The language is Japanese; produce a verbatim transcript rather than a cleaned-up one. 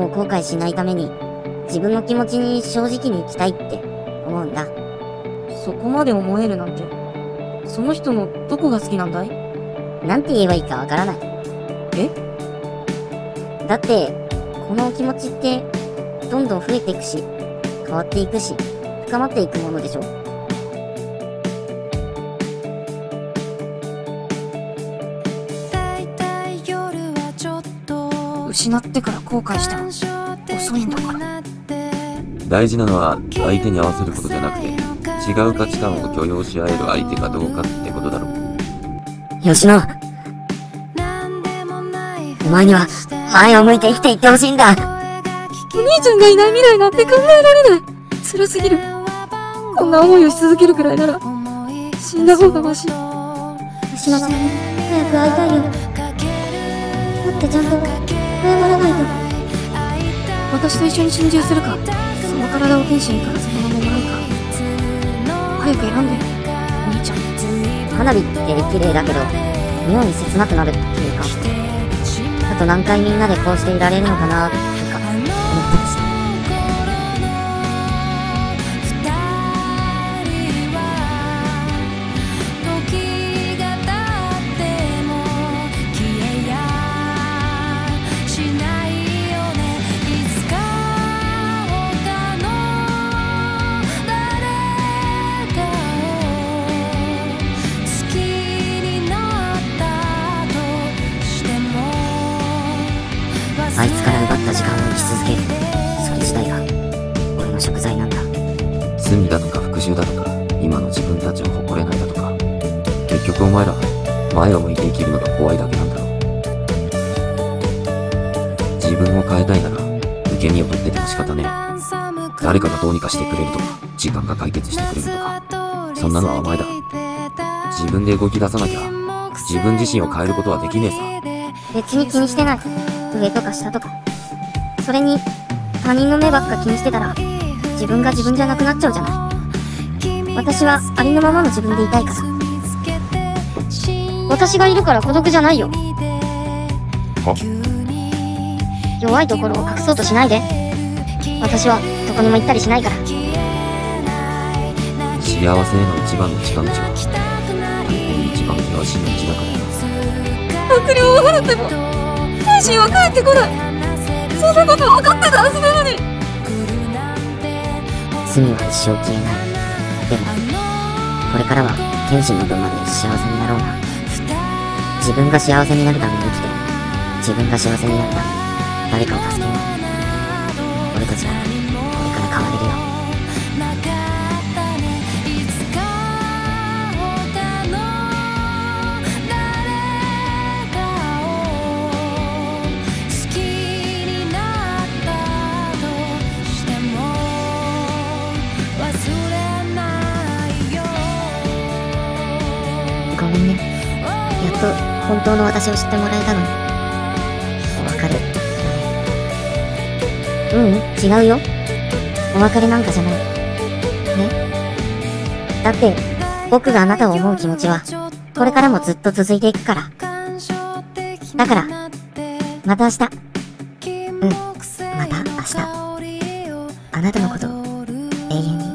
もう後悔しないために、自分の気持ちに正直に生きたいって思うんだ。そこまで思えるなんて、その人のどこが好きなんだい？なんて言えばいいかわからない。え？だって、この気持ちって、どんどん増えていくし、変わっていくし、深まっていくものでしょ。失ってから後悔しても遅いんだから。大事なのは相手に合わせることじゃなくて、違う価値観を許容し合える相手かどうかってことだろう。吉野、お前には前を向いて生きていってほしいんだ。お兄ちゃんがいない未来なんて考えられない。辛すぎる。こんな思いをし続けるくらいなら死んだ方がマシ。吉野さんに早く会いたいよ。だってちゃんと謝らないと。私と一緒に心中するか、その体を天使にからそのままもらうか。早く選んでよ、お兄ちゃん。花火って綺麗だけど妙に切なくなるっていうか、あと何回みんなでこうしていられるのかなとか思ってました。あいつから奪った時間を生き続ける、それ自体が俺の贖罪なんだ。罪だとか復讐だとか、今の自分たちを誇れないだとか、結局お前らは前を向いて生きるのが怖いだけなんだろう。自分を変えたいなら受け身を取ってても仕方ねえ。誰かがどうにかしてくれるとか、時間が解決してくれるとか、そんなのは甘えだ。自分で動き出さなきゃ自分自身を変えることはできねえさ。別に気にしてない、上とか下とか。それに他人の目ばっか気にしてたら自分が自分じゃなくなっちゃうじゃない。私はありのままの自分でいたいから。私がいるから孤独じゃないよ。は？弱いところを隠そうとしないで。私はどこにも行ったりしないから。幸せへの一番の近道は相手に一番険しい道だから。悪霊を払っても天心は帰ってこない。そんなこと分かってたはずなのに。罪は一生消えない。でもこれからは天心の分まで幸せになろうな。自分が幸せになるために生きて、自分が幸せになるために誰かを助けよう。俺たちはこれから変われるよ。ごめんね。やっと本当の私を知ってもらえたのに。お別れ。ううん、違うよ。お別れなんかじゃない。ね？だって僕があなたを思う気持ちはこれからもずっと続いていくから。だからまた明日。うん、また明日。あなたのこと永遠に。